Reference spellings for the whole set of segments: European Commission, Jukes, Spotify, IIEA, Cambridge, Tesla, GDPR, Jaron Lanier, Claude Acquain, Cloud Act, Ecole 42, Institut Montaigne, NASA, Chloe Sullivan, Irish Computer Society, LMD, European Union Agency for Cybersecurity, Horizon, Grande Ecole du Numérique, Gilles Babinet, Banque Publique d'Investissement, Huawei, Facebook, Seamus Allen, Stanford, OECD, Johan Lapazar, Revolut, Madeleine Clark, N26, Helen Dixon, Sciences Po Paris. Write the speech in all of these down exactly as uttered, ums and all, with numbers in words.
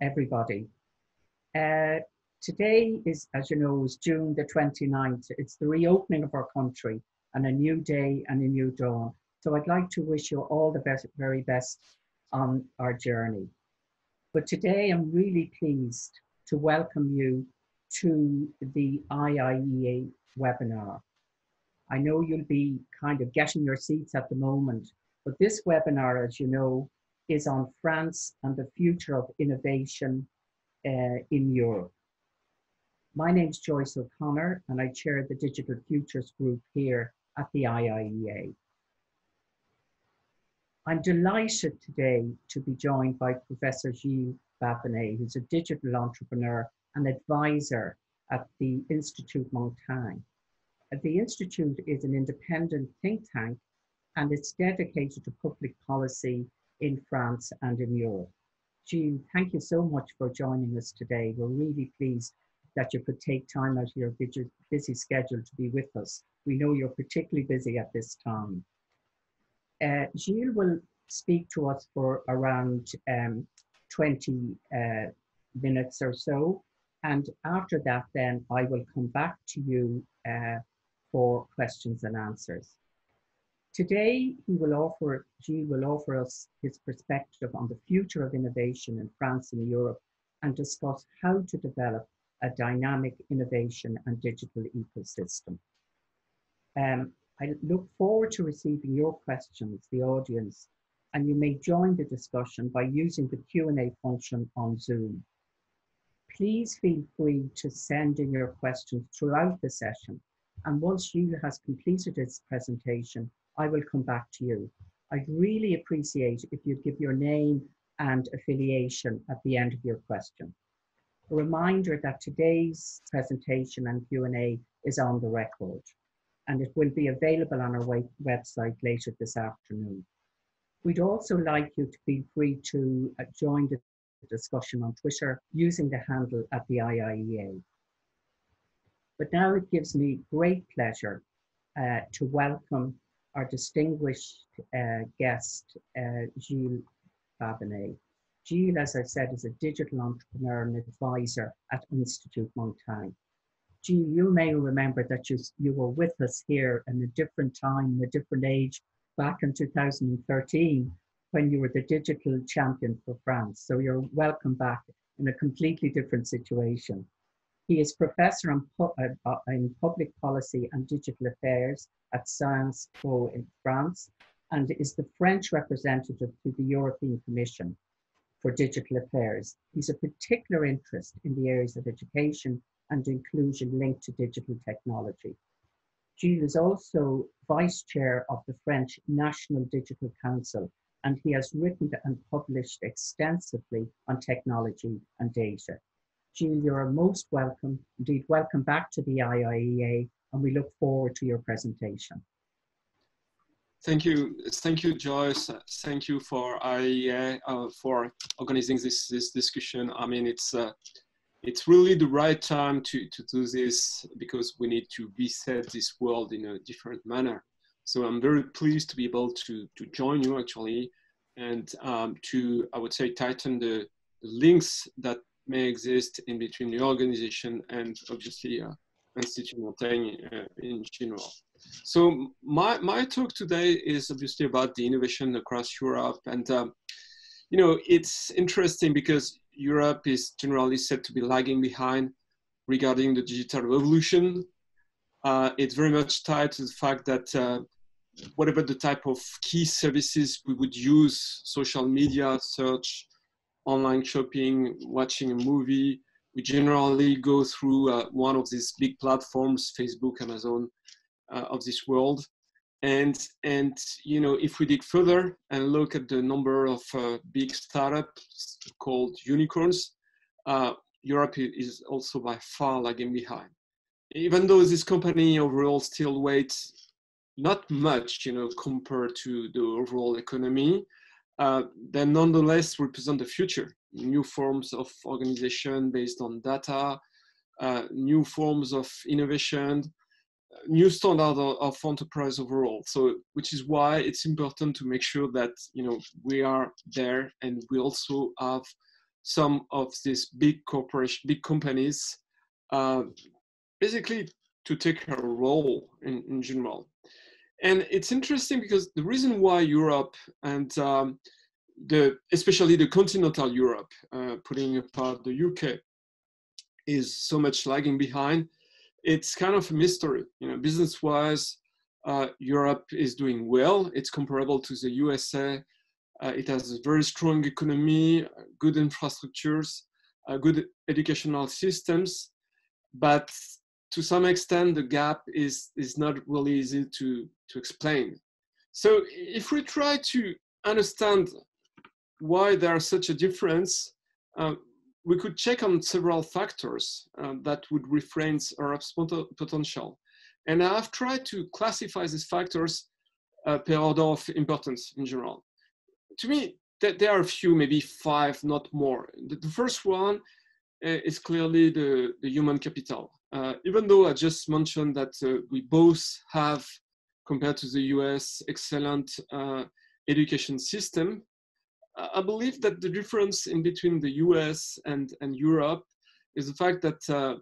everybody. Uh, today is, as you know, is June the twenty-ninth. It's the reopening of our country and a new day and a new dawn. So I'd like to wish you all the best, very best on our journey. But today I'm really pleased to welcome you to the I I E A webinar. I know you'll be kind of getting your seats at the moment, but this webinar, as you know, is on France and the future of innovation uh, in Europe. My name's Joyce O'Connor, and I chair the Digital Futures Group here at the I I E A. I'm delighted today to be joined by Professor Gilles Babinet, who's a digital entrepreneur and advisor at the Institut Montaigne. The Institute is an independent think tank, and it's dedicated to public policy in France and in Europe. Gilles, thank you so much for joining us today. We're really pleased that you could take time out of your busy schedule to be with us. We know you're particularly busy at this time. Uh, Gilles will speak to us for around um, twenty uh, minutes or so. And after that, then I will come back to you uh, for questions and answers. Today, he will offer, Gilles will offer us his perspective on the future of innovation in France and Europe and discuss how to develop a dynamic innovation and digital ecosystem. Um, I look forward to receiving your questions, the audience, and you may join the discussion by using the Q and A function on Zoom. Please feel free to send in your questions throughout the session, and once Gilles has completed his presentation, I will come back to you. I'd really appreciate if you'd give your name and affiliation at the end of your question. A reminder that today's presentation and Q and A is on the record, and it will be available on our website later this afternoon. We'd also like you to feel free to join the discussion on Twitter using the handle at the I I E A. But now it gives me great pleasure uh, to welcome our distinguished uh, guest, uh, Gilles Babinet. Gilles, as I said, is a digital entrepreneur and advisor at Institut Montaigne. Gilles, you may remember that you, you were with us here in a different time, in a different age, back in two thousand thirteen, when you were the digital champion for France. So you're welcome back in a completely different situation. He is professor in, uh, in public policy and digital affairs at Sciences Po in France, and is the French representative to the European Commission for digital affairs. He's a particular interest in the areas of education and inclusion linked to digital technology. Gilles is also vice chair of the French National Digital Council, and he has written and published extensively on technology and data. Gilles, you are most welcome, indeed welcome back to the I I E A, and we look forward to your presentation. Thank you, thank you, Joyce. Thank you for I I E A uh, for organizing this this discussion. I mean, it's uh, it's really the right time to to do this because we need to reset this world in a different manner. So I'm very pleased to be able to, to join you actually, and um, to, I would say, tighten the, the links that may exist in between the organization and obviously uh, Institut Montaigne uh, in general. So my, my talk today is obviously about the innovation across Europe. And, um, you know, it's interesting because Europe is generally said to be lagging behind regarding the digital revolution. Uh, it's very much tied to the fact that uh, whatever the type of key services we would use, social media, search, online shopping, watching a movie, we generally go through uh, one of these big platforms, Facebook, Amazon, uh, of this world. And, and, you know, if we dig further and look at the number of uh, big startups called unicorns, uh, Europe is also by far lagging behind. Even though this company overall still weighs not much, you know, compared to the overall economy, uh, they nonetheless represent the future. New forms of organization based on data, uh, new forms of innovation, new standard of, of enterprise overall. So, which is why it's important to make sure that, you know, we are there and we also have some of these big corporation, big companies, uh, basically to take a role in, in general. And it's interesting because the reason why Europe and um, the, especially the continental Europe, uh, putting apart the U K, is so much lagging behind, it's kind of a mystery. You know, business-wise, uh, Europe is doing well. It's comparable to the U S A. Uh, it has a very strong economy, good infrastructures, uh, good educational systems, but to some extent, the gap is, is not really easy to, to explain. So if we try to understand why there is such a difference, uh, we could check on several factors uh, that would refrain Europe's potential. And I've tried to classify these factors uh, per order of importance in general. To me, th there are a few, maybe five, not more. The, the first one uh, is clearly the, the human capital. Uh, even though I just mentioned that uh, we both have, compared to the U S, excellent uh, education system, I believe that the difference in between the U S and, and Europe is the fact that uh,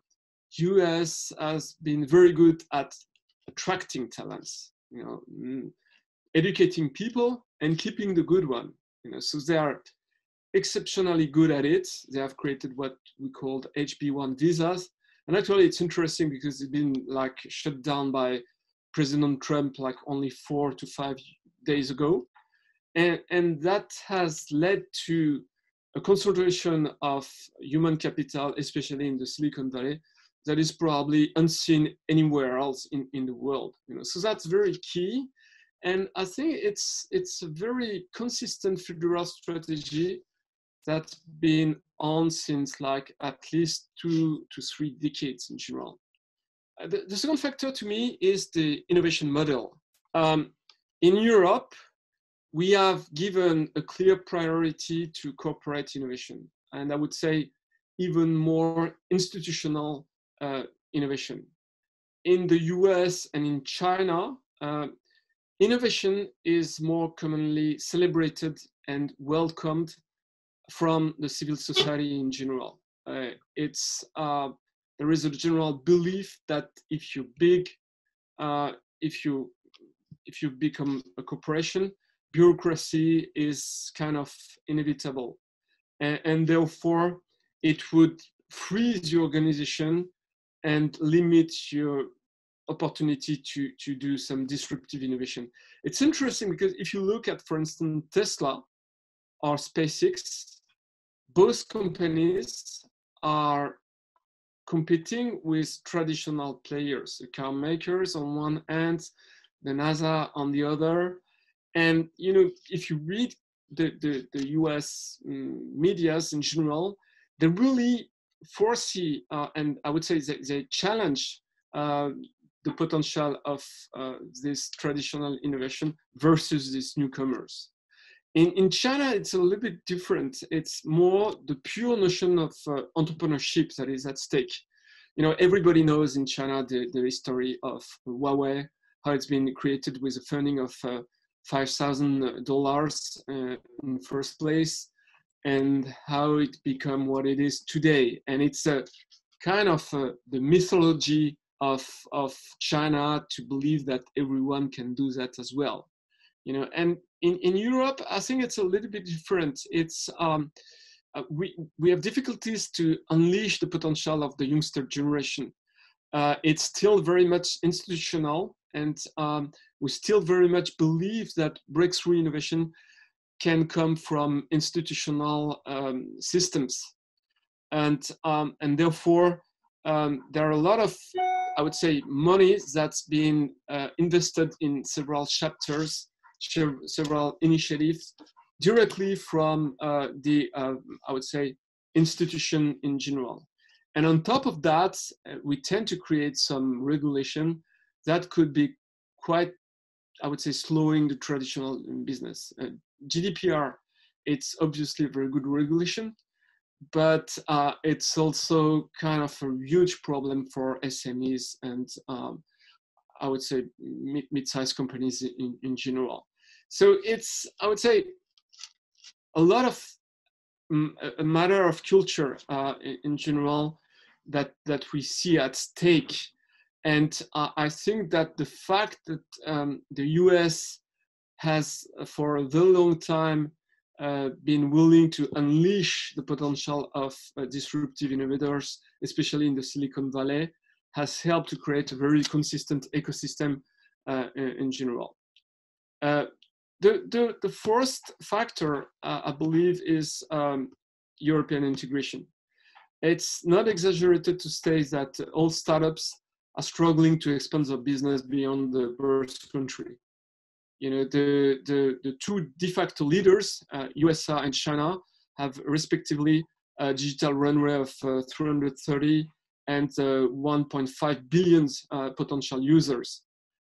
U S has been very good at attracting talents, you know, educating people and keeping the good one. You know, so they are exceptionally good at it. They have created what we called H B one visas. And actually it's interesting because it's been like shut down by President Trump like only four to five days ago. And, and that has led to a concentration of human capital, especially in the Silicon Valley, that is probably unseen anywhere else in, in the world. You know, so that's very key. And I think it's, it's a very consistent federal strategy that's been on since like at least two to three decades in general. The, the second factor to me is the innovation model. Um, in Europe, we have given a clear priority to corporate innovation, and I would say even more institutional uh, innovation. In the U S and in China, uh, innovation is more commonly celebrated and welcomed from the civil society in general. Uh, it's, uh, there is a general belief that if you're big, uh, if, you, if you become a corporation, bureaucracy is kind of inevitable, and, and therefore it would freeze your organization and limit your opportunity to, to do some disruptive innovation. It's interesting because if you look at, for instance, Tesla or SpaceX, both companies are competing with traditional players, the car makers on one hand, the NASA on the other. And, you know, if you read the, the, the U S um, medias in general, they really foresee, uh, and I would say they, they challenge uh, the potential of uh, this traditional innovation versus these newcomers. In, in China, it's a little bit different. It's more the pure notion of uh, entrepreneurship that is at stake. You know, everybody knows in China the, the history of Huawei, how it's been created with the funding of uh, five thousand dollars uh, in first place, and how it become what it is today. And it's a kind of a, the mythology of, of China to believe that everyone can do that as well. You know, and in, in Europe, I think it's a little bit different. It's, um, uh, we, we have difficulties to unleash the potential of the youngster generation. Uh, it's still very much institutional, and um, we still very much believe that breakthrough innovation can come from institutional um, systems. And, um, and therefore, um, there are a lot of, I would say, money that's been uh, invested in several chapters, several initiatives, directly from uh, the, uh, I would say, institution in general. And on top of that, we tend to create some regulation that could be quite, I would say, slowing the traditional business. Uh, G D P R, it's obviously a very good regulation, but uh, it's also kind of a huge problem for S M Es and um, I would say mid-sized companies in, in general. So it's, I would say, a lot of a matter of culture uh, in general that, that we see at stake. And uh, I think that the fact that um, the U S has for a very long time uh, been willing to unleash the potential of uh, disruptive innovators, especially in the Silicon Valley, has helped to create a very consistent ecosystem uh, in general. Uh, the, the, the fourth factor, uh, I believe, is um, European integration. It's not exaggerated to say that all startups are struggling to expand their business beyond the birth country. You know, the, the, the two de facto leaders, uh, U S A and China, have respectively a digital runway of uh, three hundred thirty and uh, one point five billion uh, potential users.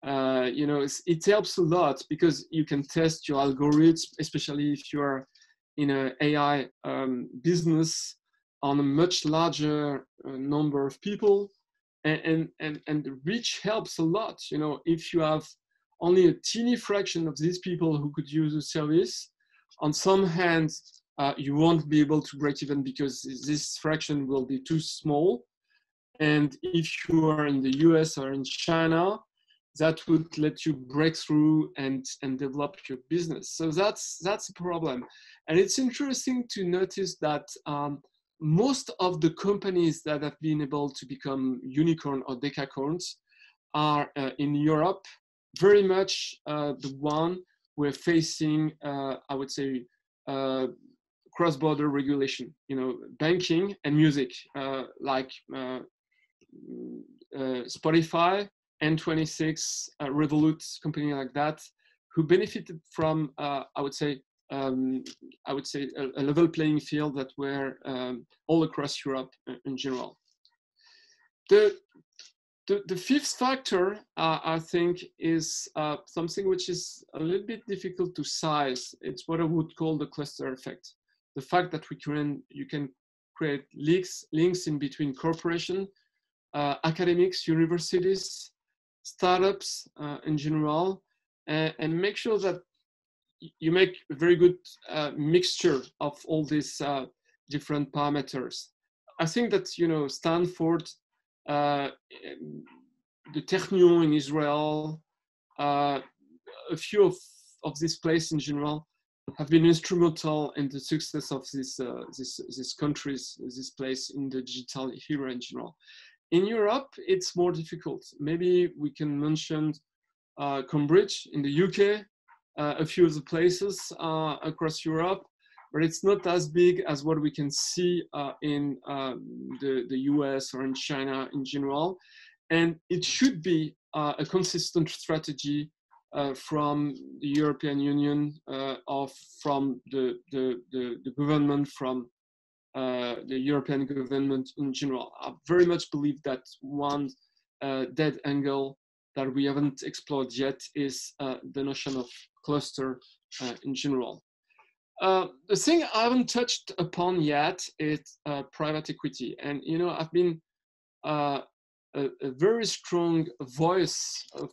Uh, you know, it's, it helps a lot because you can test your algorithms, especially if you are in an A I um, business, on a much larger uh, number of people. And, and, and, and the reach helps a lot. You know, if you have only a teeny fraction of these people who could use the service, on some hands, uh, you won't be able to break even because this fraction will be too small. And if you are in the U S or in China, that would let you break through and, and develop your business. So that's, that's a problem. And it's interesting to notice that um, most of the companies that have been able to become unicorn or decacorns are uh, in Europe, very much uh, the one we're facing, uh, I would say, uh, cross-border regulation, you know, banking and music, uh, like uh, uh, Spotify, N twenty-six, uh, Revolut, company like that, who benefited from, uh, I would say, um, I would say a, a level playing field that were um, all across Europe in general. The, The, the fifth factor, uh, I think, is uh, something which is a little bit difficult to size. It's what I would call the cluster effect. The fact that we can, you can create links, links in between corporations, uh, academics, universities, startups uh, in general, and, and make sure that you make a very good uh, mixture of all these uh, different parameters. I think that, you know, Stanford, Uh, the Technion in Israel, uh, a few of, of these places in general have been instrumental in the success of these uh, these countries, this place in the digital era in general. In Europe, it's more difficult. Maybe we can mention uh, Cambridge in the U K, uh, a few of the places uh, across Europe, but it's not as big as what we can see uh, in um, the, the U S or in China in general. And it should be uh, a consistent strategy uh, from the European Union uh, or from the, the, the, the government, from uh, the European government in general. I very much believe that one uh, dead angle that we haven't explored yet is uh, the notion of cluster uh, in general. Uh, the thing I haven't touched upon yet is uh, private equity. And, you know, I've been uh, a, a very strong voice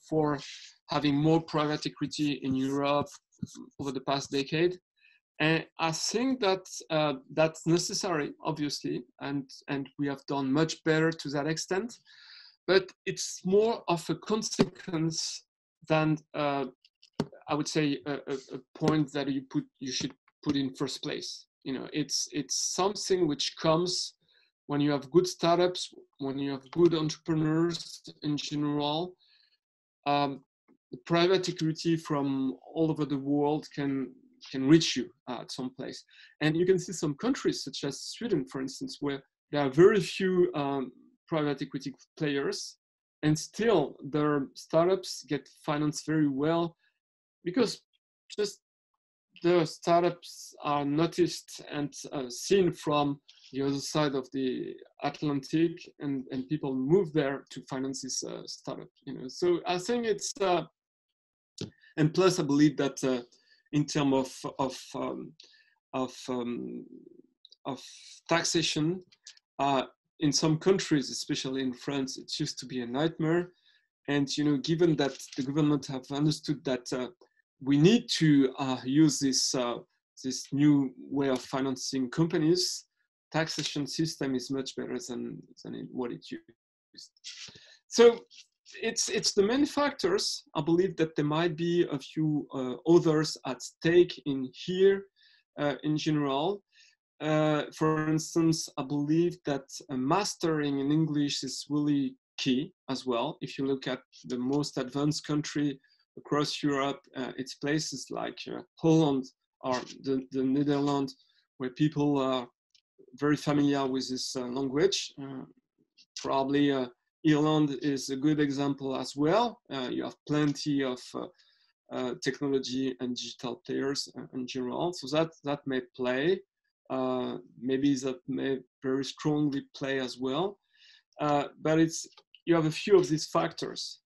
for having more private equity in Europe over the past decade. And I think that uh, that's necessary, obviously, and, and we have done much better to that extent. But it's more of a consequence than, uh, I would say, a, a, a point that you, put, you should put in first place. You know, it's it's something which comes when you have good startups, when you have good entrepreneurs in general. Um, private equity from all over the world can can reach you uh, at some place, and you can see some countries such as Sweden, for instance, where there are very few um, private equity players, and still their startups get financed very well because just the startups are noticed and uh, seen from the other side of the Atlantic, and, and people move there to finance this uh, startup. You know, so I think it's uh, and plus I believe that uh, in terms of of um, of um, of taxation, uh, in some countries, especially in France, it used to be a nightmare, and you know, given that the government have understood that. Uh, We need to uh, use this uh, this new way of financing companies, taxation system is much better than, than it, what it used. So it's, it's the main factors. I believe that there might be a few uh, others at stake in here uh, in general. Uh, for instance, I believe that uh, mastering in English is really key as well. If you look at the most advanced country across Europe, uh, it's places like uh, Holland or the, the Netherlands, where people are very familiar with this uh, language. Uh, probably uh, Ireland is a good example as well. Uh, you have plenty of uh, uh, technology and digital players uh, in general, so that, that may play. Uh, maybe that may very strongly play as well. Uh, but it's, you have a few of these factors.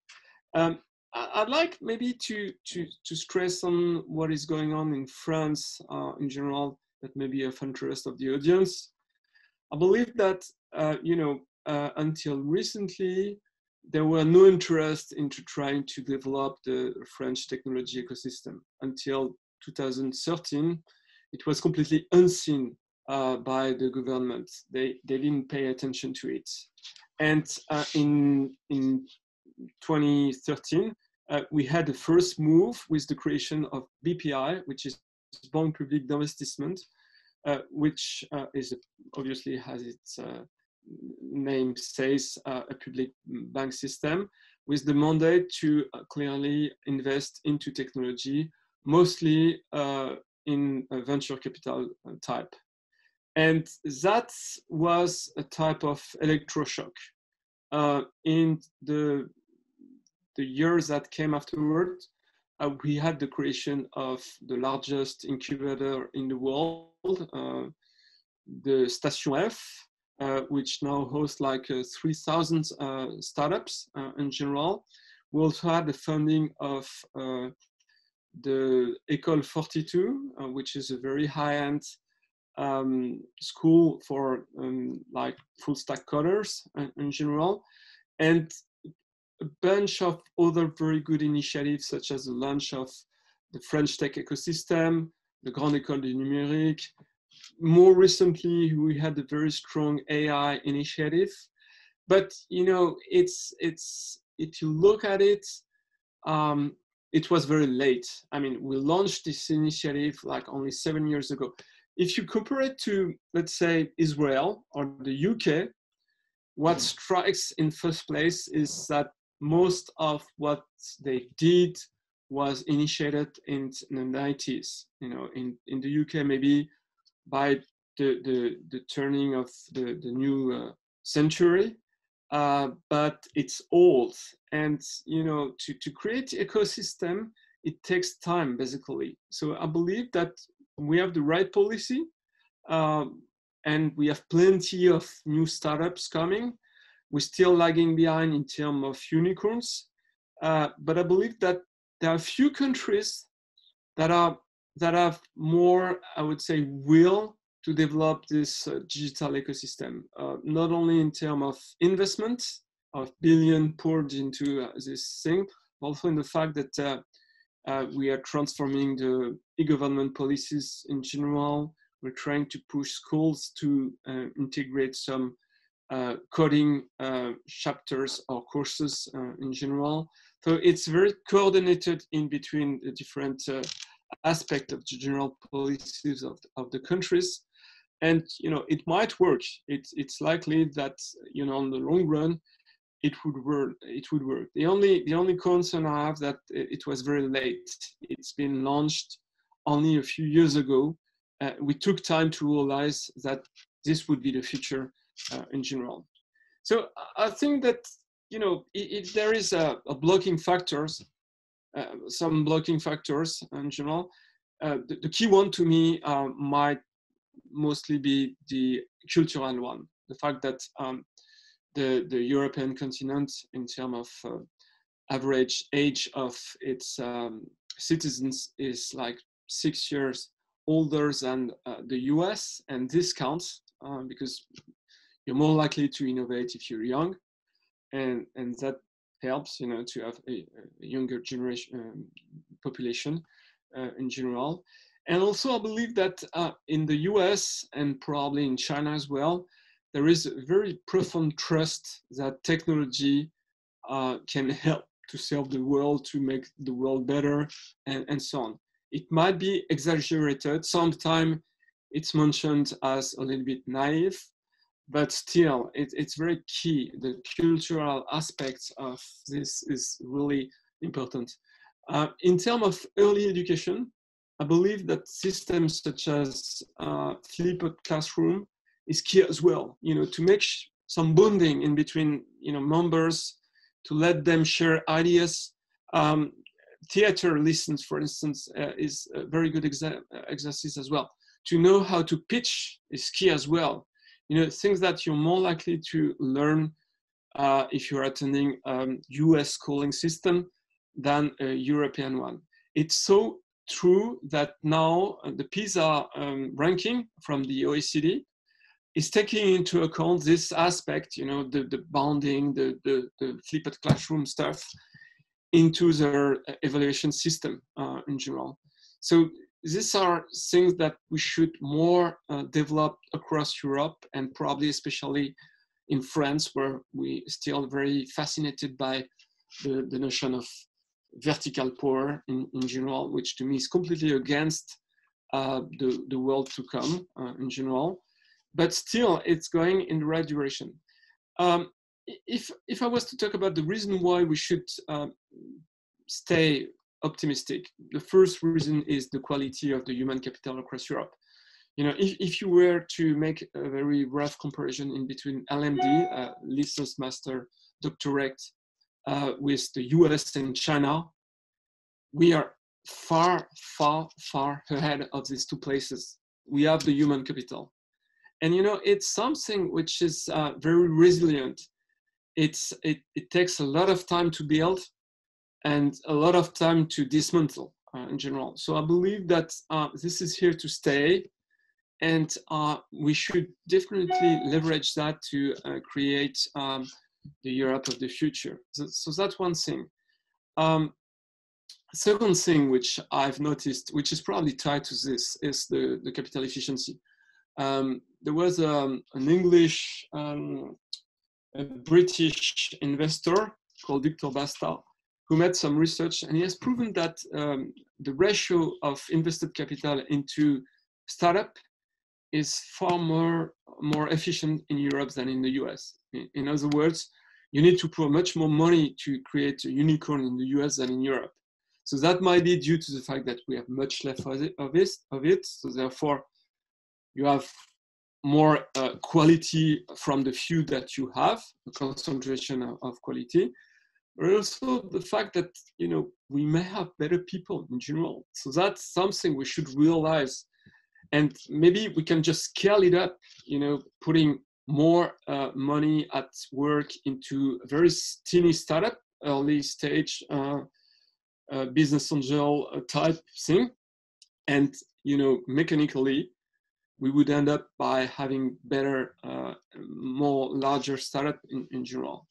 Um, I'd like maybe to, to, to stress on what is going on in France uh, in general, that may be of interest of the audience. I believe that, uh, you know, uh, until recently, there were no interest into trying to develop the French technology ecosystem. Until two thousand thirteen, it was completely unseen uh, by the government. They, they didn't pay attention to it. And uh, in, in twenty thirteen, uh, we had the first move with the creation of B P I, which is Banque Publique d'Investissement, uh, which uh, is obviously, has its uh, name says, uh, a public bank system, with the mandate to uh, clearly invest into technology, mostly uh, in a venture capital type. And that was a type of electroshock. Uh, in the, the years that came afterward, Uh, we had the creation of the largest incubator in the world, uh, the Station F, uh, which now hosts like uh, three thousand uh, startups uh, in general. We also had the funding of uh, the Ecole forty-two, uh, which is a very high-end um, school for um, like full-stack coders uh, in general. And a bunch of other very good initiatives, such as the launch of the French tech ecosystem, the Grande Ecole du Numérique. More recently, we had a very strong A I initiative. But, you know, it's, it's, if you look at it, um, it was very late. I mean, we launched this initiative like only seven years ago. If you compare it to, let's say, Israel or the U K, what strikes in first place is that most of what they did was initiated in the nineties, you know, in, in the U K, maybe by the, the, the turning of the, the new uh, century, uh, but it's old. And, you know, to, to create ecosystem, it takes time, basically. So I believe that we have the right policy, uh, and we have plenty of new startups coming. We're still lagging behind in terms of unicorns, uh, but I believe that there are a few countries that are that have more, I would say, will to develop this uh, digital ecosystem. Uh, not only in terms of investment, of billion poured into uh, this thing, but also in the fact that uh, uh, we are transforming the e-government policies in general. We're trying to push schools to uh, integrate some Uh, coding uh, chapters or courses uh, in general. So it's very coordinated in between the different uh, aspects of the general policies of, of the countries. And, you know, it might work. It, it's likely that, you know, on the long run, it would work. It would work. The only, the only concern I have that it was very late. It's been launched only a few years ago. Uh, we took time to realize that this would be the future Uh, in general. So I think that, you know, if there is a, a blocking factors, uh, some blocking factors in general, uh, the, the key one to me uh, might mostly be the cultural one. The fact that um, the, the European continent, in terms of uh, average age of its um, citizens, is like six years older than uh, the U S, and this counts uh, because you're more likely to innovate if you're young, and and that helps, you know, to have a, a younger generation um, population uh, in general. And also I believe that uh, in the U S and probably in China as well, there is a very profound trust that technology uh, can help to save the world, to make the world better, and, and so on. It might be exaggerated. Sometimes it's mentioned as a little bit naive, but still it, it's very key. The cultural aspects of this is really important. Uh, in terms of early education, I believe that systems such as uh, flipped classroom is key as well, you know, to make some bonding in between, you know, members, to let them share ideas. Um, theater lessons, for instance, uh, is a very good exa exercise as well. To know how to pitch is key as well. You know, things that you're more likely to learn uh, if you're attending um, U S schooling system than a European one. It's so true that now the PISA um, ranking from the O E C D is taking into account this aspect, you know, the, the bonding, the, the, the flipped classroom stuff into their evaluation system uh, in general. So these are things that we should more uh, develop across Europe, and probably especially in France, where we still very fascinated by the, the notion of vertical power in, in general, which to me is completely against uh, the, the world to come uh, in general. But still, it's going in the right direction. Um, if, if I was to talk about the reason why we should uh, stay optimistic, the first reason is the quality of the human capital across Europe. You know, if, if you were to make a very rough comparison in between L M D, uh, License Master Doctorate, Uh, with the U S and China, we are far, far, far ahead of these two places. We have the human capital. And you know, it's something which is uh, very resilient. It's, it, it takes a lot of time to build and a lot of time to dismantle uh, in general. So I believe that uh, this is here to stay, and uh, we should definitely leverage that to uh, create um, the Europe of the future. So, so that's one thing. Um, second thing which I've noticed, which is probably tied to this, is the, the capital efficiency. Um, there was um, an English, um, a British investor called Victor Basta, who made some research, and he has proven that um, the ratio of invested capital into startup is far more, more efficient in Europe than in the U S. In other words, you need to pour much more money to create a unicorn in the U S than in Europe. So that might be due to the fact that we have much less of it, of it. So therefore, you have more uh, quality from the few that you have, a concentration of, of quality, but also the fact that, you know, we may have better people in general. So that's something we should realize. And maybe we can just scale it up, you know, putting more uh, money at work into very teeny startup, early stage uh, uh, business angel type thing. And, you know, mechanically, we would end up by having better, uh, more larger startup in, in general.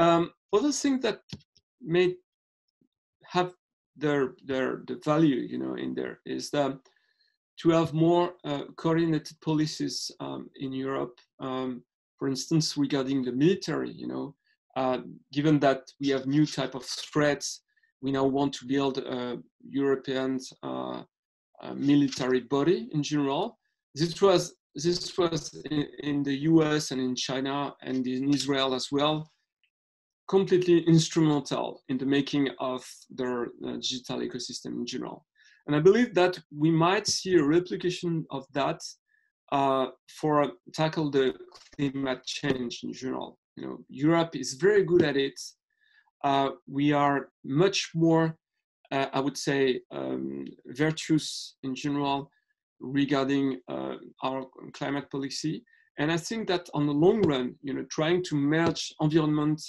Um, other thing that may have their, their, the value, you know, in there is that to have more uh, coordinated policies um, in Europe, um, for instance, regarding the military, you know, uh, given that we have new type of threats, we now want to build a European uh, a military body in general. This was, this was in, in the U S and in China and in Israel as well, completely instrumental in the making of their uh, digital ecosystem in general. And I believe that we might see a replication of that uh, for tackle the climate change in general. You know, Europe is very good at it. Uh, we are much more, uh, I would say, um, virtuous in general regarding uh, our climate policy. And I think that on the long run, you know, trying to merge environment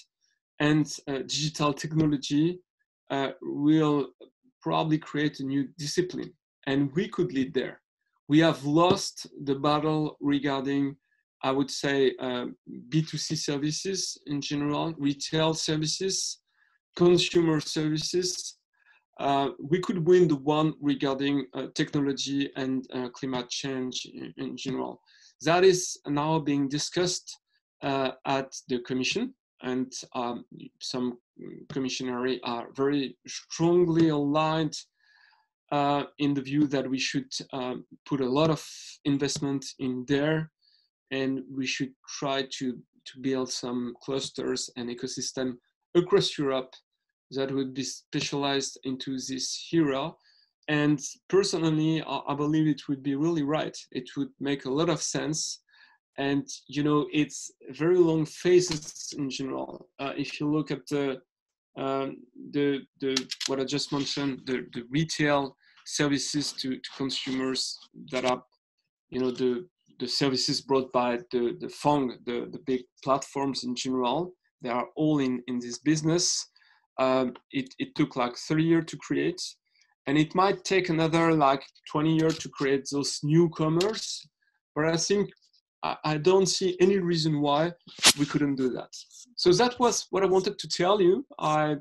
and uh, digital technology uh, will probably create a new discipline, and we could lead there. We have lost the battle regarding, I would say, uh, B two C services in general, retail services, consumer services. Uh, we could win the one regarding uh, technology and uh, climate change in, in general. That is now being discussed uh, at the Commission, and um, some commissioners are very strongly aligned uh, in the view that we should uh, put a lot of investment in there, and we should try to, to build some clusters and ecosystem across Europe that would be specialized into this era. And personally, I, I believe it would be really right. It would make a lot of sense. And, you know, it's very long phases in general. Uh, if you look at the, um, the, the, what I just mentioned, the, the retail services to, to consumers that are, you know, the, the services brought by the, the F O N G, the, the big platforms in general, they are all in, in this business. Um, it, it took like thirty years to create, and it might take another like twenty years to create those newcomers. But I think I, I don't see any reason why we couldn't do that. So that was what I wanted to tell you. I,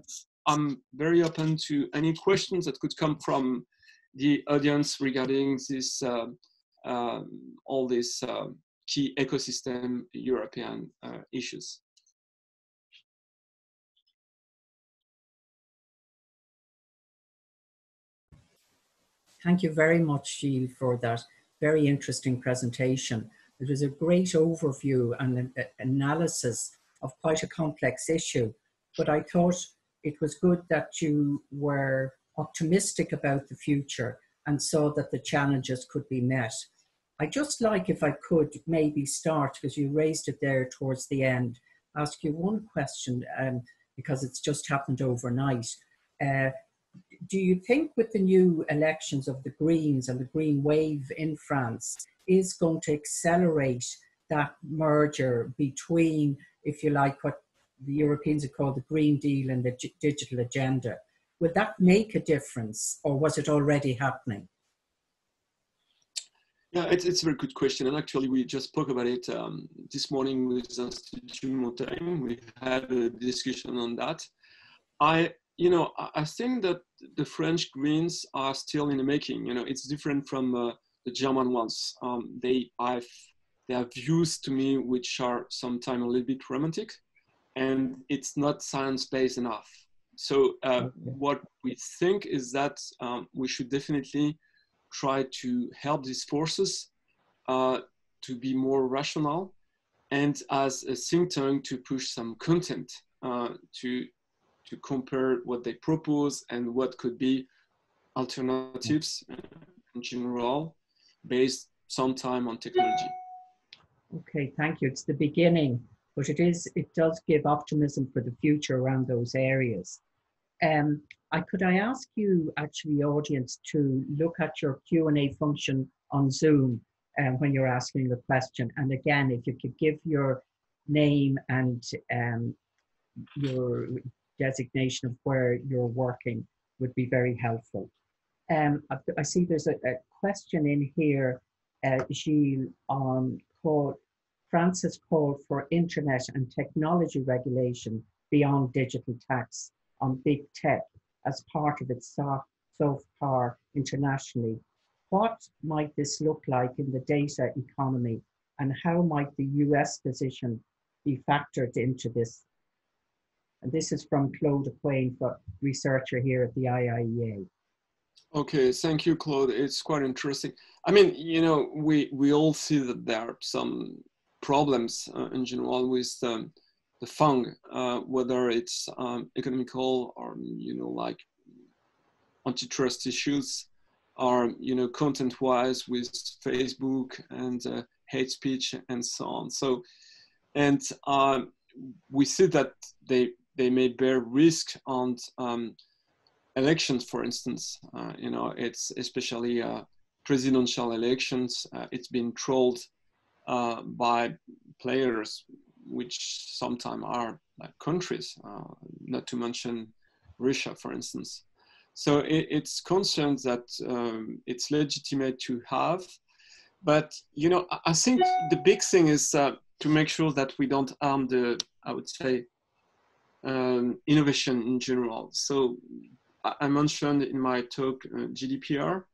I'm very open to any questions that could come from the audience regarding this, uh, uh, all these uh, key ecosystem European uh, issues. Thank you very much, Gilles, for that very interesting presentation. It was a great overview and an analysis of quite a complex issue, but I thought it was good that you were optimistic about the future and saw that the challenges could be met. I'd just like, if I could, maybe start, because you raised it there towards the end, ask you one question, um, because it's just happened overnight. Uh, Do you think with the new elections of the Greens and the Green wave in France is going to accelerate that merger between, if you like, what the Europeans have called the Green Deal and the digital agenda? Will that make a difference, or was it already happening? Yeah, it's, it's a very good question. And actually, we just spoke about it um, this morning with Institut Montaigne. We had a discussion on that. I You know, I think that the French Greens are still in the making. You know, it's different from uh, the German ones. Um, they, I've, they have views to me which are sometimes a little bit romantic, and it's not science-based enough. So uh, okay. What we think is that um, we should definitely try to help these forces uh, to be more rational, and as a think tank to push some content uh, to to compare what they propose and what could be alternatives in general, based sometime on technology. Okay, thank you. It's the beginning, but it is, it does give optimism for the future around those areas. Um, I, could I ask you, actually, audience, to look at your Q and A function on Zoom um, when you're asking the question. And again, if you could give your name and um, your designation of where you're working would be very helpful. Um, I, I see there's a, a question in here, uh, Gilles, on call, France's call for internet and technology regulation beyond digital tax on big tech as part of its soft power internationally. What might this look like in the data economy, and how might the U S position be factored into this? And this is from Claude Acquain, researcher here at the I I E A. Okay, thank you, Claude. It's quite interesting. I mean, you know, we, we all see that there are some problems uh, in general with um, the F O N G, uh, whether it's um, economical or, you know, like antitrust issues, or, you know, content-wise with Facebook and uh, hate speech and so on. So, and uh, we see that they, They may bear risk on um, elections, for instance. Uh, you know, it's especially uh, presidential elections. Uh, it's been trolled uh, by players, which sometimes are like countries, uh, not to mention Russia, for instance. So it, it's concerns that um, it's legitimate to have. But, you know, I think the big thing is uh, to make sure that we don't harm the, I would say, Um, innovation in general. So I mentioned in my talk uh, G D P R.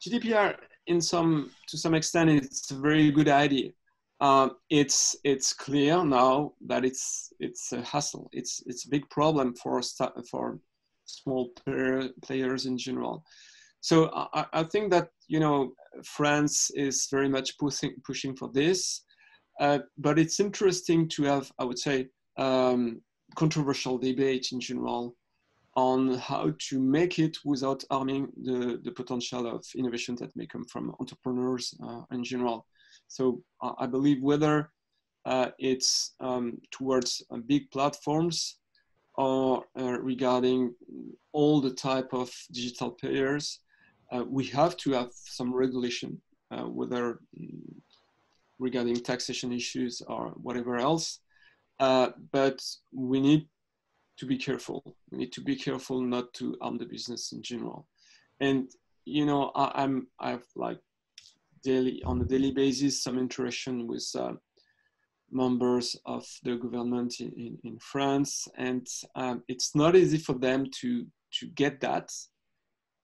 G D P R, in some to some extent, it's a very good idea. Uh, it's it's clear now that it's it's a hassle. It's it's a big problem for for small player, players in general. So I, I think that you know France is very much pushing pushing for this. Uh, but it's interesting to have, I would say, um, controversial debate in general on how to make it without harming the, the potential of innovation that may come from entrepreneurs uh, in general. So uh, I believe whether uh, it's um, towards uh, big platforms or uh, regarding all the type of digital players, uh, we have to have some regulation, uh, whether um, regarding taxation issues or whatever else. Uh, but we need to be careful. We need to be careful not to harm the business in general. And, you know, I, I'm, I've like daily, on a daily basis, some interaction with uh, members of the government in, in, in France. And um, it's not easy for them to, to get that.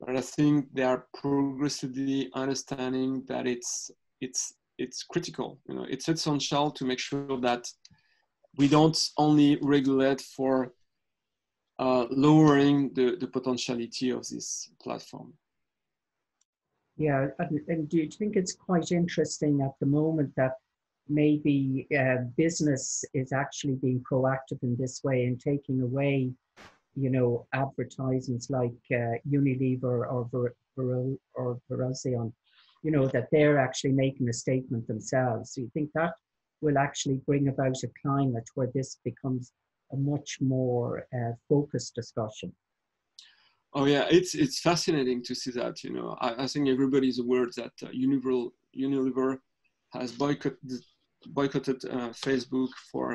But I think they are progressively understanding that it's, it's, it's critical. You know, it's essential to make sure that we don't only regulate for uh, lowering the, the potentiality of this platform. Yeah, and, and do you think it's quite interesting at the moment that maybe uh, business is actually being proactive in this way and taking away, you know, advertisements like uh, Unilever or Ver Ver or Verizon? You know, that they're actually making a statement themselves. So you think that will actually bring about a climate where this becomes a much more uh, focused discussion? Oh yeah, it's it's fascinating to see that. You know, I, I think everybody's aware that uh, Unilever, Unilever has boycotted boycotted uh, Facebook for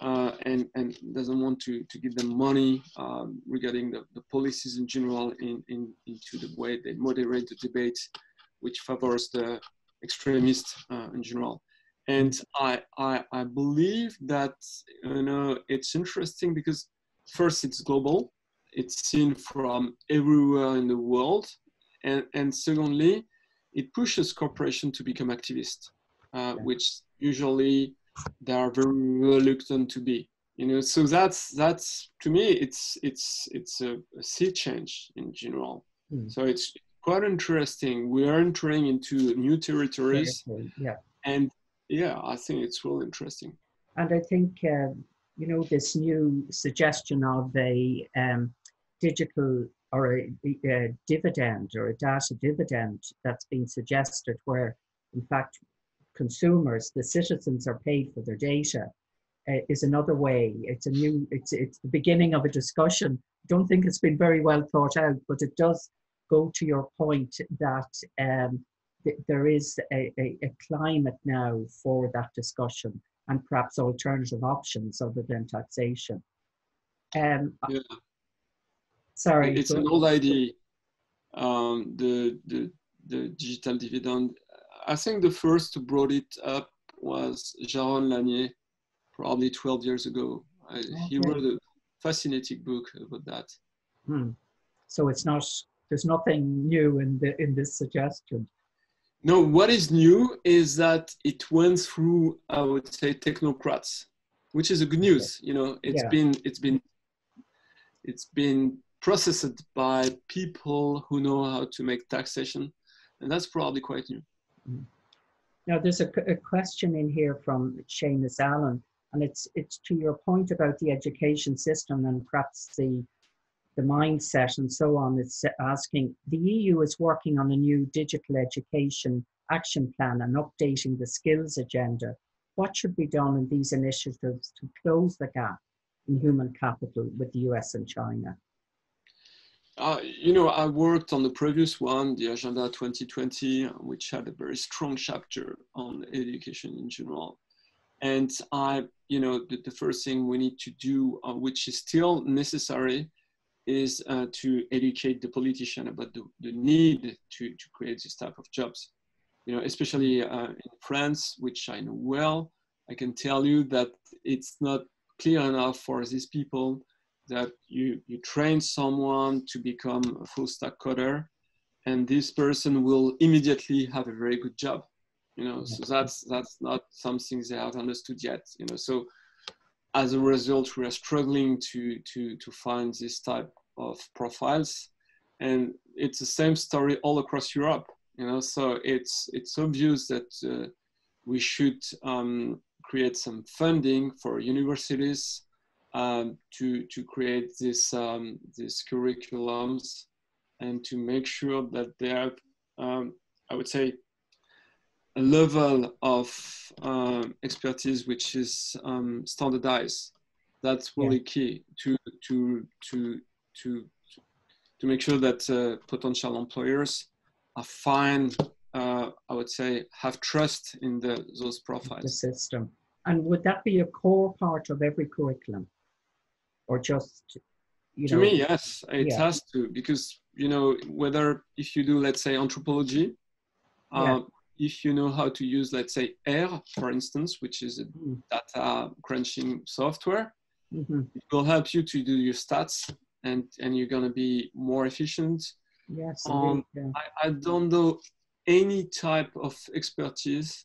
uh, and and doesn't want to to give them money um, regarding the, the policies in general in, in into the way they moderate the debate, which favors the extremists uh, in general. And I, I, I believe that, you know, it's interesting because first it's global, it's seen from everywhere in the world. And, and secondly, it pushes corporations to become activists, uh, which usually they are very reluctant to be, you know, so that's, that's to me, it's, it's, it's a, a sea change in general. Mm. So it's quite interesting. We are entering into new territories, yeah. And yeah, I think it's really interesting. And I think um, you know, this new suggestion of a um, digital or a, a dividend or a data dividend that's been suggested, where in fact consumers, the citizens, are paid for their data, uh, is another way. It's a new. It's it's the beginning of a discussion. I don't think it's been very well thought out, but it does go to your point that um, th there is a, a, a climate now for that discussion and perhaps alternative options other than taxation. Um, yeah. Sorry. It's an old idea, um, the, the, the digital dividend. I think the first to brought it up was Jaron Lanier, probably twelve years ago. I, okay. He wrote a fascinating book about that. Hmm. So it's not... There's nothing new in, the, in this suggestion. No, what is new is that it went through, I would say, technocrats, which is a good news. You know, it's yeah. been it's been it's been processed by people who know how to make taxation, and that's probably quite new. Now, there's a, a question in here from Seamus Allen, and it's it's to your point about the education system and perhaps the. the mindset and so on. It's asking, the E U is working on a new digital education action plan and updating the skills agenda. What should be done in these initiatives to close the gap in human capital with the U S and China? Uh, you know, I worked on the previous one, the Agenda twenty twenty, which had a very strong chapter on education in general. And I, you know, the, the first thing we need to do, uh, which is still necessary, is uh, to educate the politician about the, the need to, to create this type of jobs. You know, especially uh, in France, which I know well, I can tell you that it's not clear enough for these people that you, you train someone to become a full stack coder, and this person will immediately have a very good job, you know, so that's, that's not something they have understood yet, you know, so as a result, we are struggling to, to, to find this type of profiles. And it's the same story all across Europe, you know, so it's, it's obvious that uh, we should um, create some funding for universities um, to, to create this, um, these curriculums and to make sure that they have, um, I would say, a level of um, expertise which is um, standardized. That's really key to, to, to, to, to make sure that uh, potential employers are fine, uh, I would say, have trust in the, those profiles. The system. And would that be a core part of every curriculum? Or just, you know? To me, yes, it yeah. has to, because, you know, whether if you do, let's say, anthropology, yeah. um, if you know how to use, let's say, R, for instance, which is a data crunching software, mm-hmm. it will help you to do your stats, and, and you're going to be more efficient. Yes, um, yeah. I, I don't know any type of expertise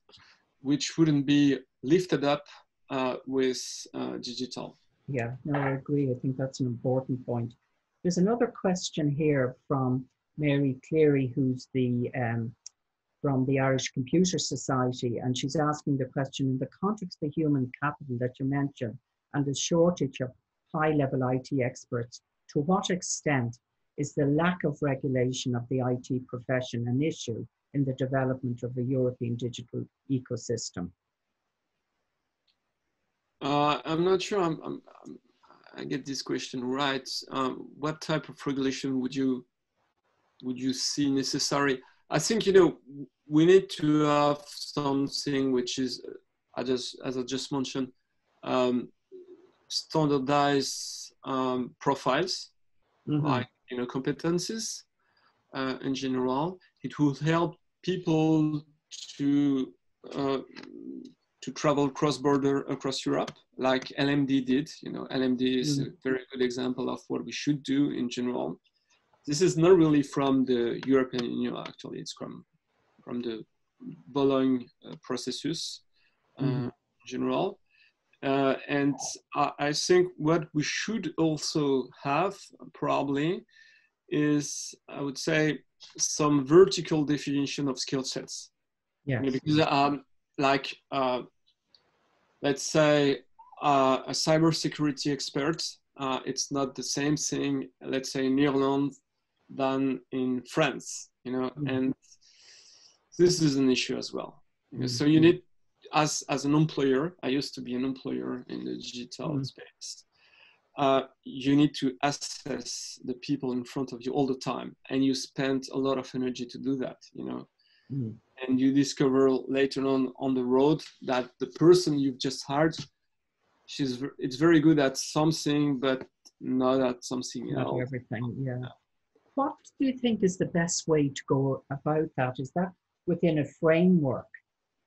which wouldn't be lifted up uh, with uh, digital. Yeah, no, I agree. I think that's an important point. There's another question here from Mary Cleary, who's the... Um, from the Irish Computer Society, and she's asking the question, in the context of the human capital that you mentioned and the shortage of high-level I T experts, to what extent is the lack of regulation of the I T profession an issue in the development of the European digital ecosystem? Uh, I'm not sure I'm, I'm, I'm, I get this question right. Um, what type of regulation would you, would you see necessary? I think, you know, we need to have something which is, I just, as I just mentioned, um, standardized um, profiles, mm-hmm. like, you know, competencies uh, in general. It will help people to, uh, to travel cross-border across Europe, like L M D did. You know, L M D is mm-hmm. a very good example of what we should do in general. This is not really from the European Union, actually. It's from, from the Bologna uh, processes uh, mm-hmm. in general. Uh, and I, I think what we should also have probably is, I would say, some vertical definition of skill sets. Yeah. You know, because um, like, uh, let's say uh, a cybersecurity expert, uh, it's not the same thing, let's say in Ireland, than in France, you know, mm-hmm. and this is an issue as well. Mm-hmm. So you need, as, as an employer, I used to be an employer in the digital mm-hmm. space, uh, you need to assess the people in front of you all the time, and you spend a lot of energy to do that, you know, mm-hmm. and you discover later on on the road that the person you've just hired, she's it's very good at something, but not at something not else. Everything, yeah. What do you think is the best way to go about that? Is that within a framework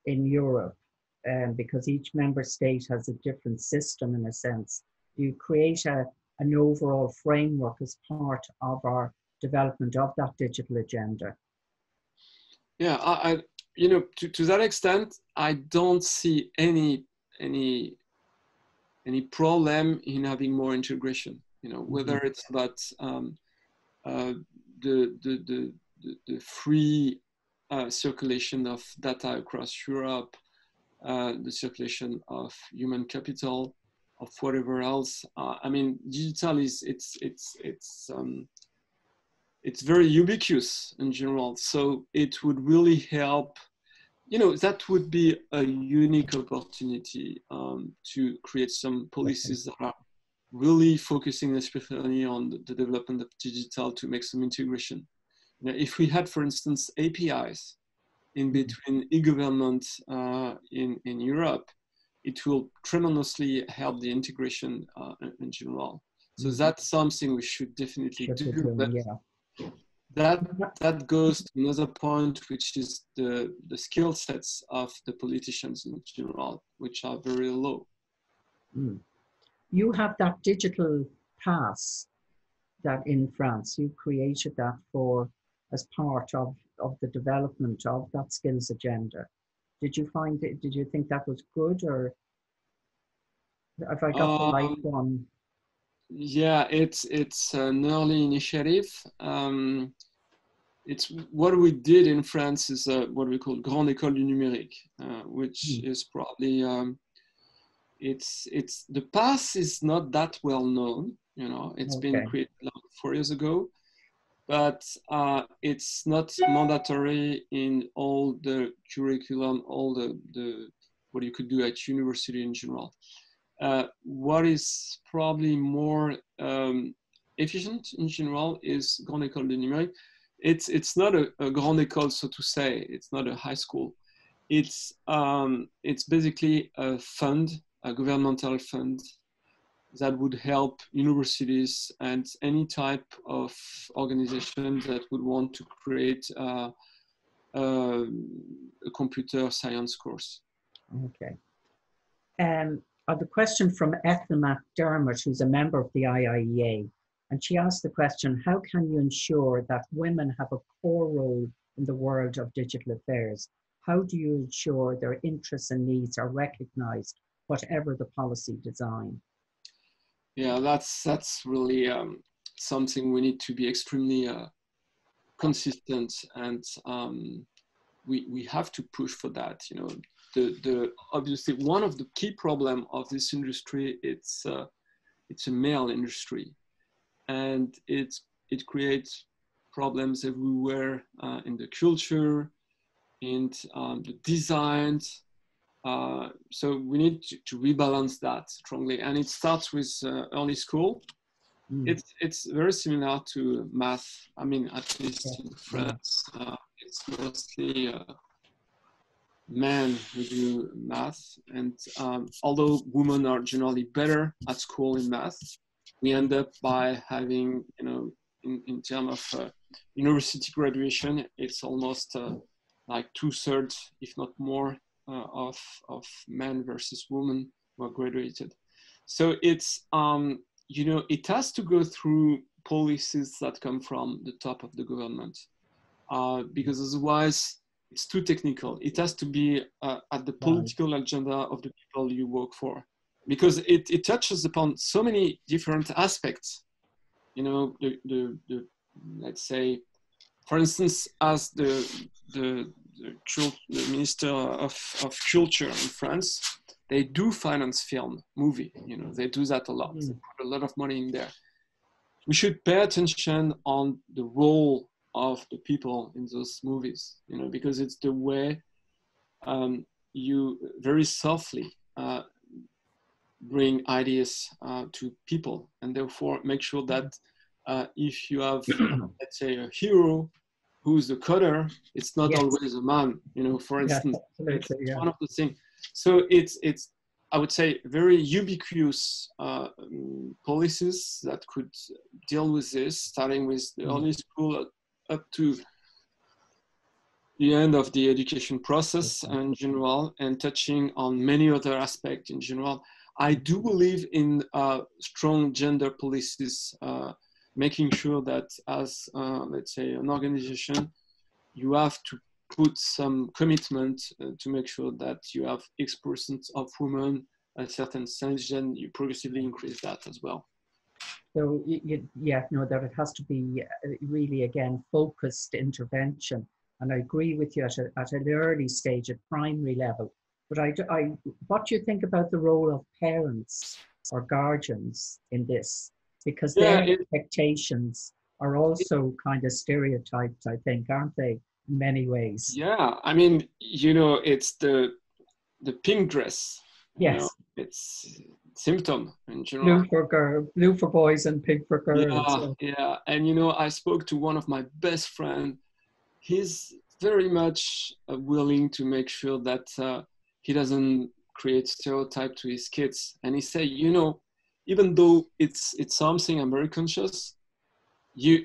in Europe? Um, because each member state has a different system, in a sense. Do you create a, an overall framework as part of our development of that digital agenda? Yeah, I, I you know, to, to that extent, I don't see any, any, any problem in having more integration, you know, whether mm-hmm. it's about... Um, Uh, the, the, the, the free uh, circulation of data across Europe, uh, the circulation of human capital, of whatever else. Uh, I mean, digital is, it's, it's, it's, um, it's very ubiquitous in general. So it would really help, you know, that would be a unique opportunity um, to create some policies okay. that are really focusing especially on the development of digital to make some integration. Now, if we had, for instance, A P Is in between e-government uh, in, in Europe, it will tremendously help the integration uh, in general. So that's something we should definitely do. But that, that goes to another point, which is the, the skill sets of the politicians in general, which are very low. Mm. You have that digital pass that in France. You created that for, as part of, of the development of that skills agenda. Did you find it, did you think that was good, or have I got um, the right one? Yeah, it's, it's an early initiative. Um, it's what we did in France is uh, what we call Grande Ecole du Numérique, uh, which mm. is probably, um, it's, it's, the path is not that well known, you know, it's okay. been created like four years ago. But uh, it's not mandatory in all the curriculum, all the, the what you could do at university in general. Uh, what is probably more um, efficient in general is Grande École du Numérique. It's, it's not a, a grande école, so to say. It's not a high school. It's, um, it's basically a fund, a governmental fund, that would help universities and any type of organization that would want to create uh, uh, a computer science course. Okay. Um, I have a question from Ethel McDermott, who's a member of the I I E A, and she asked the question, how can you ensure that women have a core role in the world of digital affairs? How do you ensure their interests and needs are recognized, whatever the policy design? Yeah, that's that's really um, something we need to be extremely uh, consistent, and um, we we have to push for that. You know, the the obviously one of the key problem of this industry, it's uh, it's a male industry, and it's it creates problems everywhere uh, in the culture, in um, the designs. Uh, so we need to, to rebalance that strongly, and it starts with uh, early school. Mm. It's it's very similar to math. I mean, at least yeah. in France, uh, it's mostly uh, men who do math, and um, although women are generally better at school in math, we end up by having, you know, in in terms of uh, university graduation, it's almost uh, like two thirds, if not more. Uh, of of men versus women who are graduated. So it's um, you know, it has to go through policies that come from the top of the government, uh, because otherwise it's too technical. It has to be uh, at the political agenda of the people you work for, because it, it touches upon so many different aspects. You know, the, the, the let's say, for instance, as the the The Minister of, of Culture in France, they do finance film, movie, you know, they do that a lot, mm. they put a lot of money in there. We should pay attention on the role of the people in those movies, you know, because it's the way um, you very softly uh, bring ideas uh, to people, and therefore make sure that uh, if you have, let's say, a hero, who's the coder, it's not yes. always a man, you know, for instance, yeah, it's yeah. one of the things. So it's, it's, I would say, very ubiquitous uh, um, policies that could deal with this, starting with the mm. early school up to the end of the education process okay. in general, and touching on many other aspects in general. I do believe in uh, strong gender policies, uh, making sure that as, uh, let's say, an organization, you have to put some commitment uh, to make sure that you have X percent of women at certain stage, and you progressively increase that as well. So, you, yeah, no, that it has to be really, again, focused intervention. And I agree with you at, a, at an early stage, at primary level. But I, I, what do you think about the role of parents or guardians in this? Because their yeah, it, expectations are also kind of stereotyped, I think, aren't they, in many ways? Yeah, I mean, you know, it's the the pink dress. Yes. You know, it's symptom in general. Blue for, girl, blue for boys and pink for girls. Yeah, so. yeah, and you know, I spoke to one of my best friends. He's very much willing to make sure that uh, he doesn't create stereotype to his kids. And he said, you know, even though it's it's something I'm very conscious, you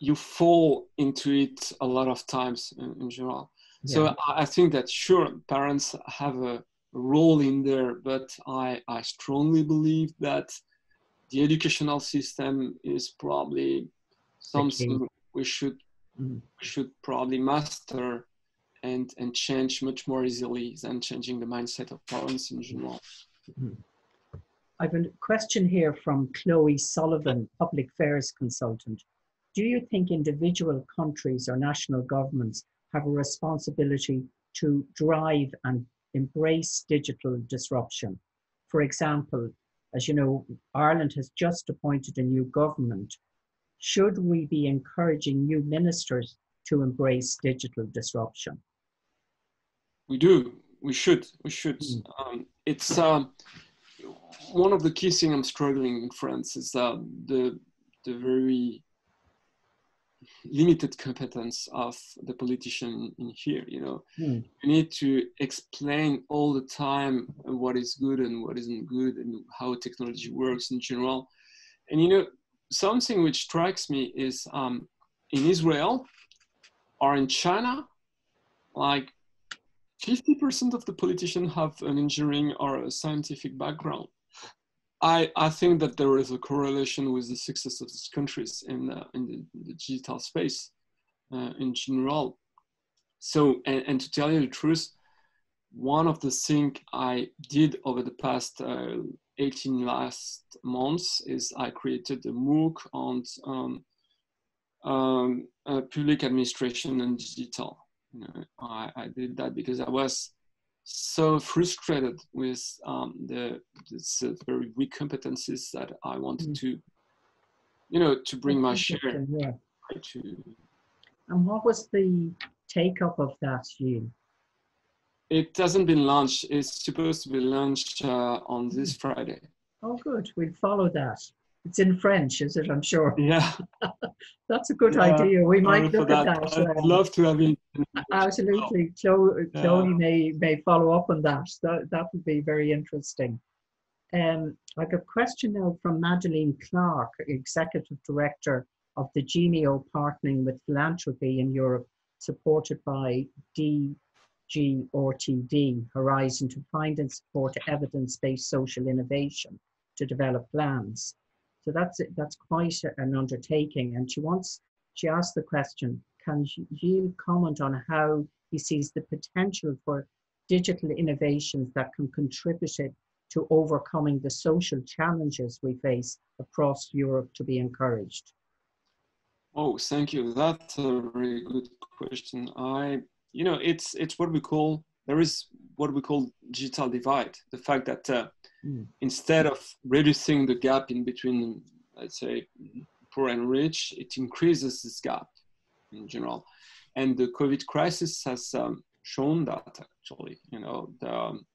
you fall into it a lot of times in, in general. Yeah. So I think that sure, parents have a role in there, but I I strongly believe that the educational system is probably something we should mm. should probably master and and change much more easily than changing the mindset of parents in general. Mm. I have a question here from Chloe Sullivan, public affairs consultant. Do you think individual countries or national governments have a responsibility to drive and embrace digital disruption? For example, as you know, Ireland has just appointed a new government. Should we be encouraging new ministers to embrace digital disruption? We do. We should. We should. Mm. Um, it's um, one of the key things I'm struggling in France is uh, the the very limited competence of the politician in here. You know, mm. you need to explain all the time what is good and what isn't good and how technology works in general. And you know, something which strikes me is um, in Israel or in China, like fifty percent of the politicians have an engineering or a scientific background. I, I think that there is a correlation with the success of these countries in, uh, in the, the digital space uh, in general. So, and, and to tell you the truth, one of the things I did over the past uh, eighteen last months is I created a MOOC on um, um, uh, public administration and digital. You know, I, I did that because I was so frustrated with um, the, the very weak competencies that I wanted mm. to, you know, to bring my share. Yeah. To... And what was the take up of that year? It hasn't been launched. It's supposed to be launched uh, on this Friday. Oh, good. We'll follow that. It's in French, is it? I'm sure. Yeah. That's a good yeah, idea. We might look at that. that. I'd um, love to have it. Absolutely. Chloe, yeah. Chloe may, may follow up on that. That, that would be very interesting. Um, I've got a question now from Madeleine Clark, Executive Director of the Genio Partnering with Philanthropy in Europe, supported by D G O R T D, Horizon, to find and support evidence-based social innovation to develop plans. So that's, that's quite an undertaking. And she wants, she asked the question, can Gilles comment on how he sees the potential for digital innovations that can contribute to overcoming the social challenges we face across Europe to be encouraged? Oh, thank you. That's a really good question. I, you know, it's, it's what we call, there is what we call digital divide, the fact that uh, Mm. instead of reducing the gap in between, let's say, poor and rich, it increases this gap in general. And the COVID crisis has um, shown that, actually. You know, the, um,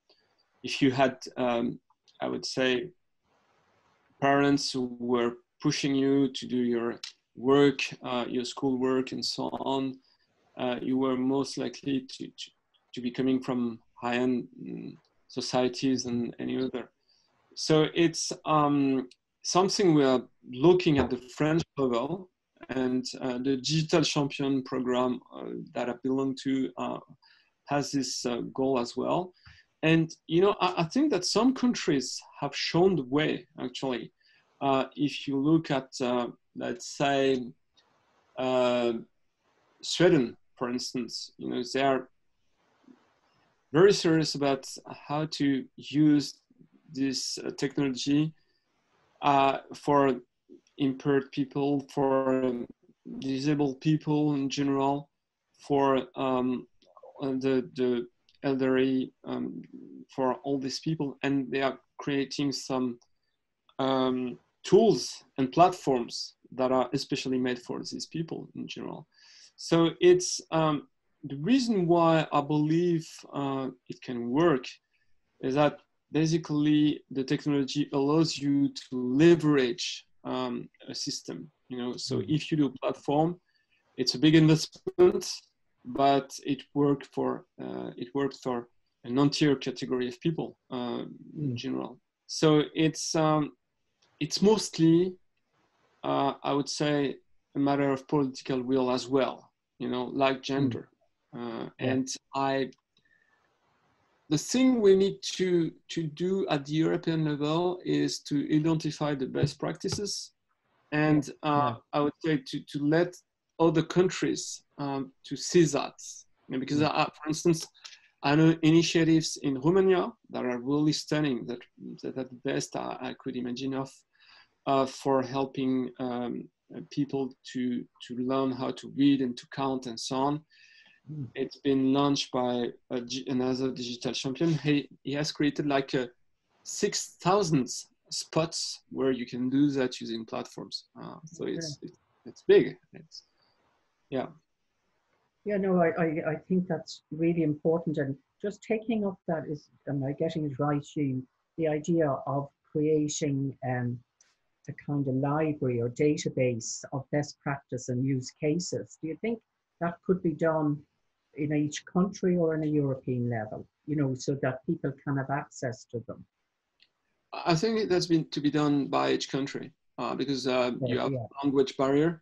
if you had, um, I would say, parents who were pushing you to do your work, uh, your school work, and so on, uh, you were most likely to, to, to be coming from high-end mm, societies and any other. So it's um, something we are looking at the French level, and uh, the Digital Champion program uh, that I belong to uh, has this uh, goal as well. And, you know, I, I think that some countries have shown the way, actually. Uh, if you look at, uh, let's say, uh, Sweden, for instance, you know, they are very serious about how to use this uh, technology uh, for impaired people, for um, disabled people in general, for um, the, the elderly, um, for all these people. And they are creating some um, tools and platforms that are especially made for these people in general. So it's, um, the reason why I believe uh, it can work is that basically the technology allows you to leverage um, a system. You know, so if you do a platform, it's a big investment, but it worked for uh, it worked for an entire category of people uh, in general. So it's um, it's mostly, uh, I would say, a matter of political will as well. You know, like gender. Mm. Uh, and I, the thing we need to, to do at the European level is to identify the best practices. And uh, I would say to, to let other countries um, to see that. And because, I, for instance, I know initiatives in Romania that are really stunning, that, that are the best I, I could imagine of, uh, for helping um, people to, to learn how to read and to count and so on. Mm. It's been launched by a, another digital champion. He, he has created like a six thousand spots where you can do that using platforms. Uh, so okay. it's, it's, it's big. It's, yeah. Yeah, no, I, I, I think that's really important. And just taking up that is, am I getting it right, Gilles, the idea of creating um, a kind of library or database of best practice and use cases. Do you think that could be done in each country or in a European level, you know, so that people can have access to them? I think that's been to be done by each country uh, because uh, yeah, you have yeah. language barrier,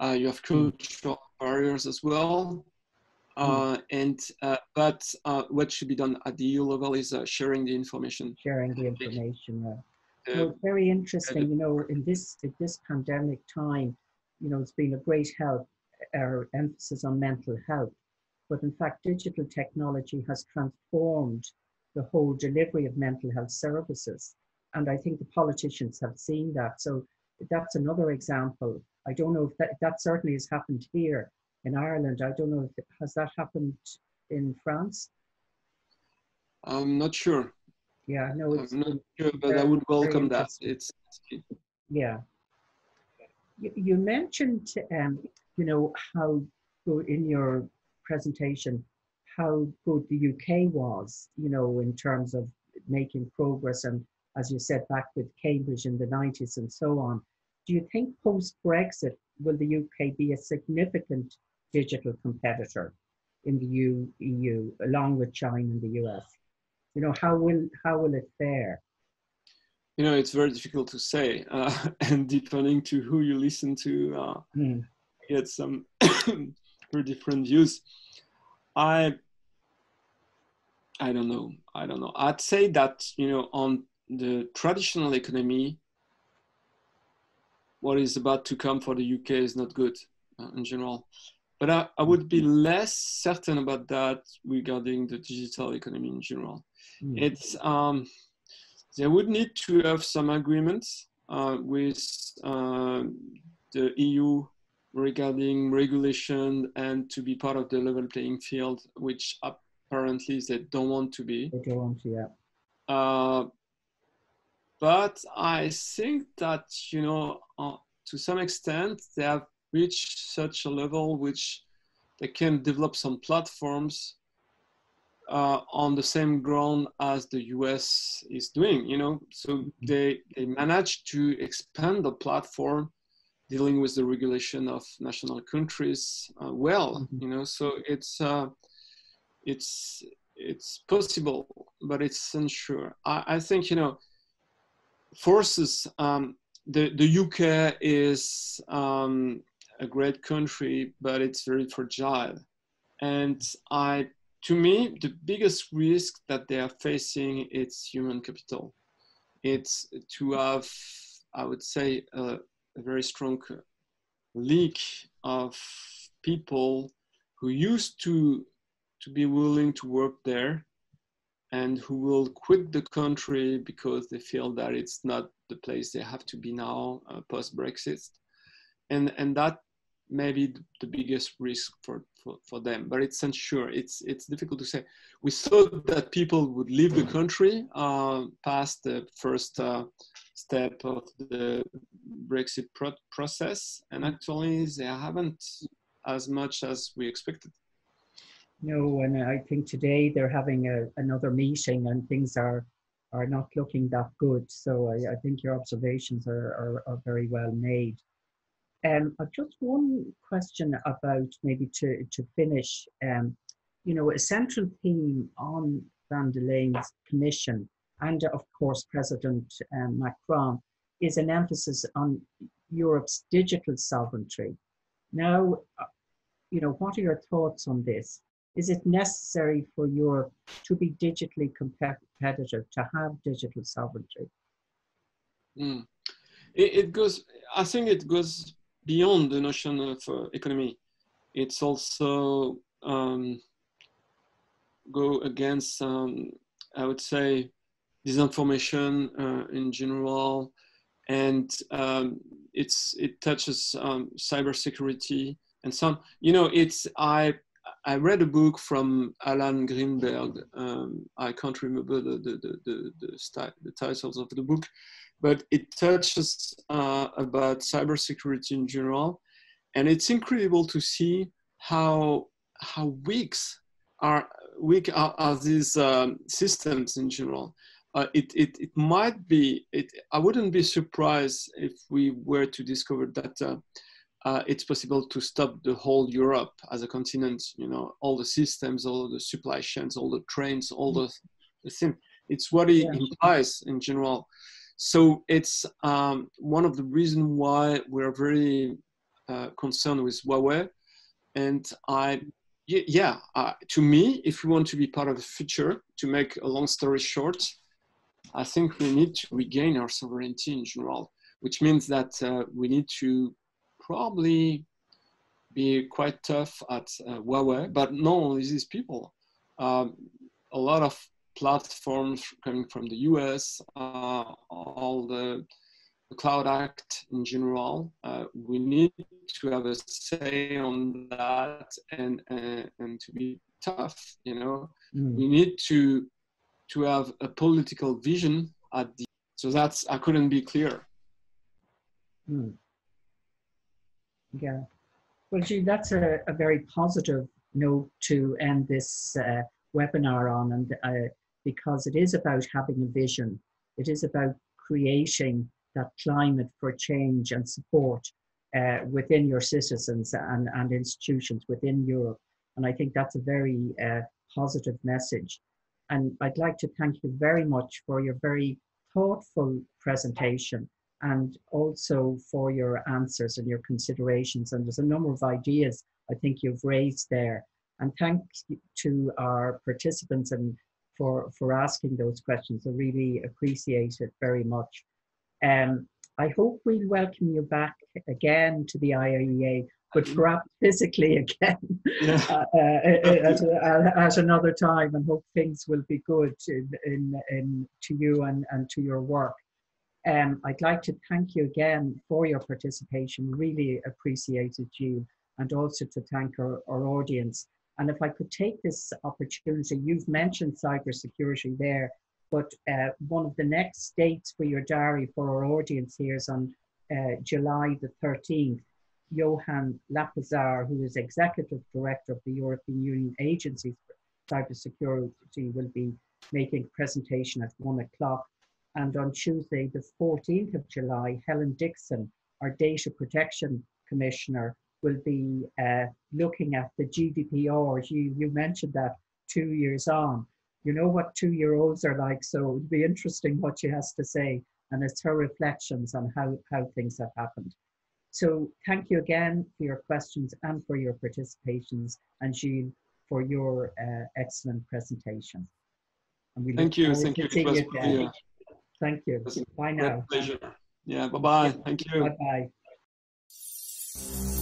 uh, you have cultural mm. barriers as well. Uh, mm. And uh, but uh, what should be done at the E U level is uh, sharing the information. Sharing the information. Yeah. Uh, well, very interesting. Uh, you know, in this in this pandemic time, you know, it's been a great help. Our emphasis on mental health, but in fact, digital technology has transformed the whole delivery of mental health services, and I think the politicians have seen that. So that's another example. I don't know if that, that certainly has happened here in Ireland. I don't know if it, has that happened in France. I'm not sure. Yeah, no, it's I'm not sure, but very, I would welcome that. It's yeah. You, you mentioned. Um, you know, how good in your presentation, how good the U K was, you know, in terms of making progress. And as you said, back with Cambridge in the nineties and so on, do you think post-Brexit, will the U K be a significant digital competitor in the E U, along with China and the U S? You know, how will, how will it fare? You know, it's very difficult to say, uh, and depending to who you listen to, uh, mm. get some very different views. I I don't know. I don't know. I'd say that, you know, on the traditional economy, what is about to come for the U K is not good uh, in general. But I, I would be less certain about that regarding the digital economy in general. Mm. It's um, they would need to have some agreements uh, with uh, the E U regarding regulation and to be part of the level playing field, which apparently they don't want to be. They don't want to, yeah. Uh, but I think that, you know, uh, to some extent, they have reached such a level which they can develop some platforms uh, on the same ground as the U S is doing, you know? So mm-hmm. they, they managed to expand the platform dealing with the regulation of national countries uh, well, mm-hmm. you know, so it's, uh, it's, it's possible, but it's unsure. I, I think, you know, forces, um, the, the U K is um, a great country, but it's very fragile. And I, to me, the biggest risk that they are facing is human capital. It's to have, I would say, uh, a very strong leak of people who used to to be willing to work there and who will quit the country because they feel that it's not the place they have to be now uh, post Brexit, and and that may be the biggest risk for, for for them. But it's unsure. It's it's difficult to say. We thought that people would leave the country uh, past the first Uh, step of the Brexit pro process, and actually they haven't as much as we expected. No, and I think today they're having a, another meeting and things are are not looking that good. So I, I think your observations are, are, are very well made. Um, I've just one question about maybe to, to finish, um, you know, a central theme on van der Leyen's commission and of course President um, Macron, is an emphasis on Europe's digital sovereignty. Now, you know, what are your thoughts on this? Is it necessary for Europe to be digitally competitive, to have digital sovereignty? Mm. It, it goes, I think it goes beyond the notion of uh, economy. It's also um, go against, um, I would say, disinformation uh, in general, and um, it's it touches um, cybersecurity and some. You know, it's I I read a book from Alan Greenberg. Um, I can't remember the the the the, the, sti the titles of the book, but it touches uh, about cybersecurity in general, and it's incredible to see how how weak are weak are, are these um, systems in general. Uh, it, it, it might be, it, I wouldn't be surprised if we were to discover that uh, uh, it's possible to stop the whole Europe as a continent, you know, all the systems, all the supply chains, all the trains, all the, the things. It's what it yeah. implies in general. So it's um, one of the reasons why we're very uh, concerned with Huawei. And I, yeah, uh, to me, if we want to be part of the future, to make a long story short, I think we need to regain our sovereignty in general, which means that uh, we need to probably be quite tough at uh, Huawei, but not only these people. Um, a lot of platforms coming from the U S, uh, all the, the Cloud Act in general, uh, we need to have a say on that and, and, and to be tough, you know. Mm. We need to to have a political vision at the, so that's, I couldn't be clearer. Hmm. Yeah. Well, Gilles, that's a, a very positive note to end this uh, webinar on, and uh, because it is about having a vision. It is about creating that climate for change and support uh, within your citizens and, and institutions within Europe. And I think that's a very uh, positive message. And I'd like to thank you very much for your very thoughtful presentation and also for your answers and your considerations. And there's a number of ideas I think you've raised there. And thanks to our participants and for, for asking those questions. I really appreciate it very much. Um, I hope we'll welcome you back again to the I I E A, but perhaps physically again yeah. uh, at, at, at another time, and hope things will be good in, in, in to you and, and to your work. Um, I'd like to thank you again for your participation, really appreciate it, Gilles, and also to thank our, our audience. And if I could take this opportunity, you've mentioned cybersecurity there, but uh, one of the next dates for your diary for our audience here is on uh, July the thirteenth. Johan Lapazar, who is Executive Director of the European Union Agency for Cybersecurity, will be making a presentation at one o'clock. And on Tuesday, the fourteenth of July, Helen Dixon, our Data Protection Commissioner, will be uh, looking at the G D P R. You, you mentioned that two years on. You know what two-year-olds are like, so it would be interesting what she has to say, and it's her reflections on how, how things have happened. So thank you again for your questions and for your participations, and Gilles, for your uh, excellent presentation. And we thank you, thank you. you yeah. Thank you. Bye now. Pleasure. Yeah, bye-bye. Thank you. Bye-bye.